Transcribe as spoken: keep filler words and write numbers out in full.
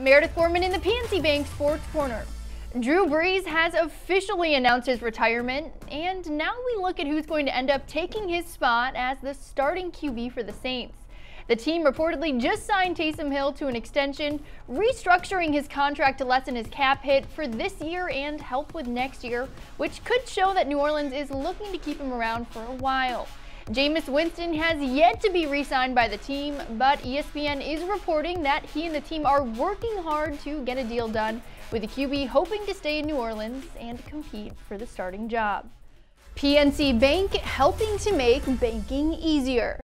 Meredith Gorman in the P N C Bank Sports Corner. Drew Brees has officially announced his retirement, and now we look at who's going to end up taking his spot as the starting Q B for the Saints. The team reportedly just signed Taysom Hill to an extension, restructuring his contract to lessen his cap hit for this year and help with next year, which could show that New Orleans is looking to keep him around for a while. Jameis Winston has yet to be re-signed by the team, but E S P N is reporting that he and the team are working hard to get a deal done, with the Q B hoping to stay in New Orleans and compete for the starting job. P N C Bank, helping to make banking easier.